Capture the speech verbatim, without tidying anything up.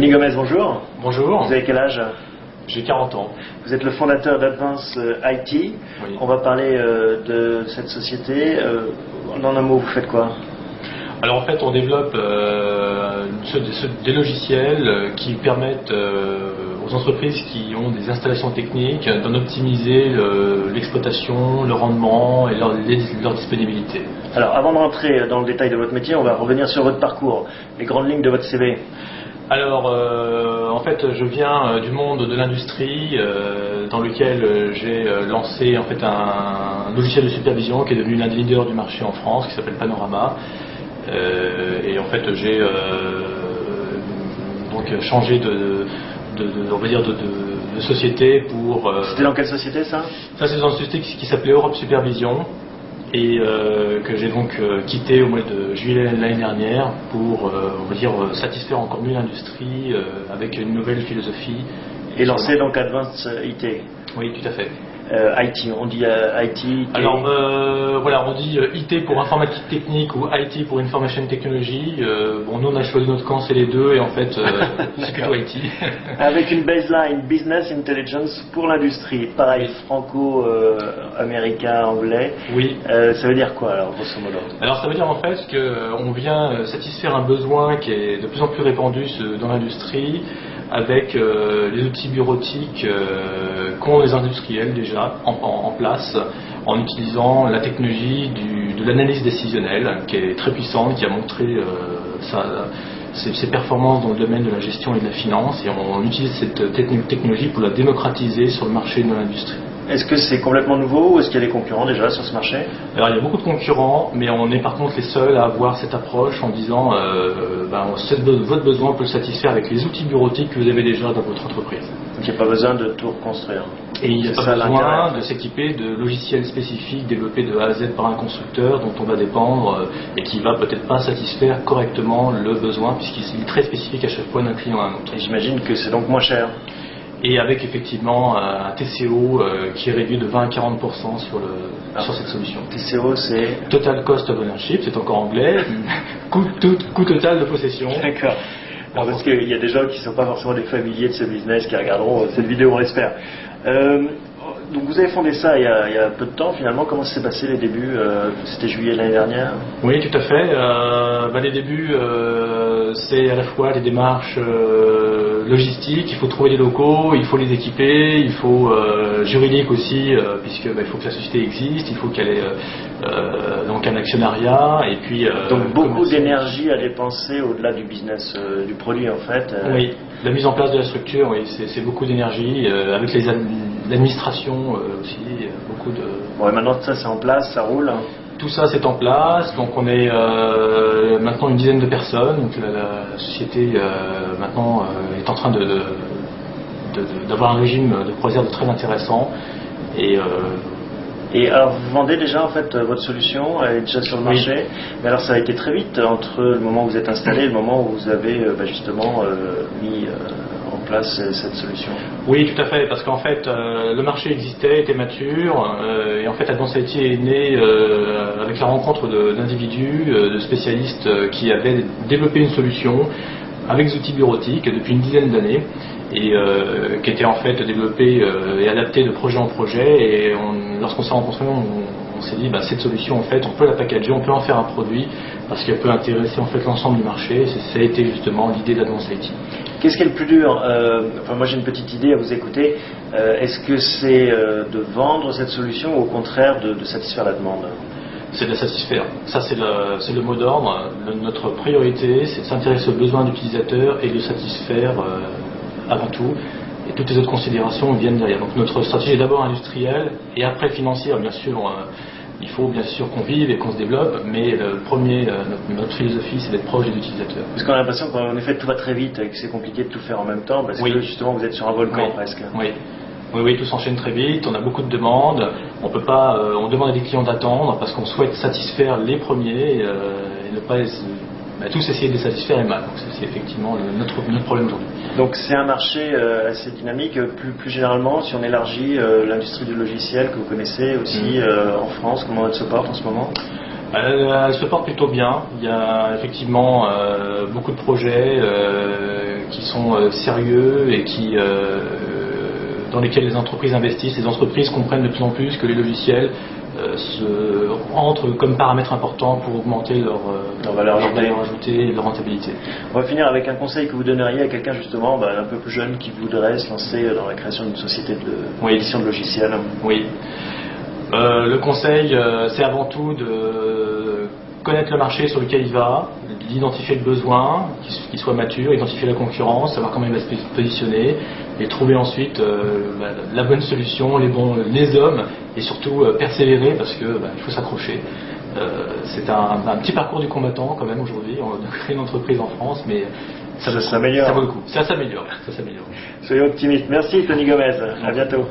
Tony Gomez, bonjour. Bonjour. Vous avez quel âge? J'ai quarante ans. Vous êtes le fondateur d'Advance I T. Oui. On va parler euh, de cette société. Euh, en un mot, vous faites quoi? Alors en fait, on développe euh, ce, ce, des logiciels qui permettent euh, aux entreprises qui ont des installations techniques d'en optimiser euh, l'exploitation, le rendement et leur, les, leur disponibilité. Alors avant de rentrer dans le détail de votre métier, on va revenir sur votre parcours, les grandes lignes de votre C V. Alors euh, en fait, je viens du monde de l'industrie euh, dans lequel j'ai lancé en fait un, un logiciel de supervision qui est devenu l'un des leaders du marché en France, qui s'appelle Panorama. Euh, et en fait, j'ai euh, donc changé de, de, de, on va dire de, de, de société pour. Euh, C'était dans quelle société ça? Ça c'est dans une société qui, qui s'appelait Europe Supervision et euh, que j'ai donc euh, quitté au mois de juillet l'année dernière pour, euh, on va dire, satisfaire encore mieux l'industrie euh, avec une nouvelle philosophie. Et lancer donc Advance I T. Oui, tout à fait. Euh, I T, on dit euh, I T. Alors euh, voilà, on dit euh, I T pour informatique technique ou I T pour information technology. Euh, bon, nous on a choisi notre camp, c'est les deux, et en fait, euh, c'est plutôt I T. Avec une baseline business intelligence pour l'industrie, pareil, franco-américain, anglais. Oui. Euh, ça veut dire quoi alors, grosso modo? Alors ça veut dire en fait qu'on vient satisfaire un besoin qui est de plus en plus répandu dans l'industrie, avec euh, les outils bureautiques euh, qu'ont les industriels déjà en, en, en place, en utilisant la technologie du, de l'analyse décisionnelle, qui est très puissante, qui a montré euh, sa, ses, ses performances dans le domaine de la gestion et de la finance, et on, on utilise cette technologie pour la démocratiser sur le marché de l'industrie. Est-ce que c'est complètement nouveau ou est-ce qu'il y a des concurrents déjà sur ce marché? Alors il y a beaucoup de concurrents, mais on est par contre les seuls à avoir cette approche en disant euh, ben, votre besoin peut le satisfaire avec les outils bureautiques que vous avez déjà dans votre entreprise. Donc il n'y a pas besoin de tout reconstruire. Et il n'y a pas besoin de s'équiper de logiciels spécifiques développés de A à Z par un constructeur dont on va dépendre et qui va peut-être pas satisfaire correctement le besoin puisqu'il est très spécifique à chaque fois d'un client à un autre. Et j'imagine que c'est donc moins cher. Et avec effectivement un T C O qui est réduit de vingt à quarante pour cent sur, le, ah, sur cette solution. T C O c'est Total Cost of Ownership, c'est encore anglais, coût, tout, coût total de possession. D'accord. Parce qu'il y a des gens qui ne sont pas forcément des familiers de ce business qui regarderont cette vidéo, on l'espère. Euh, donc vous avez fondé ça il y, a, il y a peu de temps finalement. Comment s'est passé les débuts? euh, C'était juillet l'année dernière? Oui, tout à fait. Euh, bah, les débuts, euh, c'est à la fois les démarches... Euh, logistique, il faut trouver les locaux, il faut les équiper, il faut euh, juridique aussi, euh, puisque bah, il faut que la société existe, il faut qu'elle ait euh, donc un actionnariat et puis euh, donc beaucoup d'énergie à dépenser au-delà du business euh, du produit en fait. Euh... Oui, la mise en place de la structure, oui, c'est beaucoup d'énergie euh, avec les l'administration euh, aussi, beaucoup de. Bon, et maintenant ça c'est en place, ça roule. Hein. Tout ça c'est en place, donc on est euh, maintenant une dizaine de personnes, donc la, la société euh, maintenant euh, est en train de, de, de, d'avoir un régime de croisière de très intéressant. Et, euh, et alors vous vendez déjà en fait votre solution, elle est déjà sur le marché, oui. Mais alors ça a été très vite entre le moment où vous êtes installé et le moment où vous avez bah, justement euh, mis... Euh, place cette solution. Oui, tout à fait, parce qu'en fait, euh, le marché existait, était mature, euh, et en fait, Advance I T est né euh, avec la rencontre d'individus, de, de spécialistes euh, qui avaient développé une solution avec des outils bureautiques depuis une dizaine d'années, et euh, qui était en fait développée euh, et adaptée de projet en projet, et lorsqu'on s'est rencontrés, on, on s'est dit, bah, cette solution, en fait, on peut la packager, on peut en faire un produit, parce qu'elle peut intéresser en fait l'ensemble du marché, et ça a été justement l'idée d'Advance I T. Qu'est-ce qui est le plus dur? euh, Enfin, moi j'ai une petite idée à vous écouter. Euh, Est-ce que c'est euh, de vendre cette solution ou au contraire de, de satisfaire la demande? C'est de la satisfaire. Ça c'est le, le mot d'ordre. Notre priorité, c'est de s'intéresser aux besoins de l'utilisateur et de le satisfaire euh, avant tout. Et toutes les autres considérations viennent derrière. Donc notre stratégie est d'abord industrielle et après financière, bien sûr. Euh, Il faut bien sûr qu'on vive et qu'on se développe, mais le premier, notre, notre philosophie, c'est d'être proche des utilisateurs. Parce qu'on a l'impression qu'en effet tout va très vite et que c'est compliqué de tout faire en même temps, parce oui. que justement vous êtes sur un volcan oui. presque. Oui. Oui, oui, tout s'enchaîne très vite, on a beaucoup de demandes, on peut pas, euh, on demande à des clients d'attendre parce qu'on souhaite satisfaire les premiers euh, et ne pas... Bah, tous essayer de les satisfaire est mal, donc c'est effectivement le, notre, notre problème aujourd'hui. Donc c'est un marché euh, assez dynamique, plus, plus généralement si on élargit euh, l'industrie du logiciel que vous connaissez aussi mmh. euh, en France, comment elle se porte en ce moment? euh, Elle se porte plutôt bien, il y a effectivement euh, beaucoup de projets euh, qui sont sont euh, sérieux et qui, euh, dans lesquels les entreprises investissent. Les entreprises comprennent de plus en plus que les logiciels euh, se, entrent comme paramètre important pour augmenter leur, euh, leur valeur ajoutée et leur rentabilité. On va finir avec un conseil que vous donneriez à quelqu'un justement bah, un peu plus jeune qui voudrait se lancer dans la création d'une société de édition de logiciels. Oui. Euh, le conseil, euh, c'est avant tout de connaître le marché sur lequel il va, d'identifier le besoin, qu'il soit mature, identifier la concurrence, savoir comment il va se positionner et trouver ensuite euh, bah, la bonne solution, les bons, les hommes et surtout euh, persévérer parce que bah, il faut s'accrocher. Euh, c'est un, un petit parcours du combattant quand même aujourd'hui. On crée une entreprise en France, mais ça, ça s'améliore. Ça vaut le coup. Ça s'améliore. Soyez optimistes. Merci Tony Gomez. À bientôt.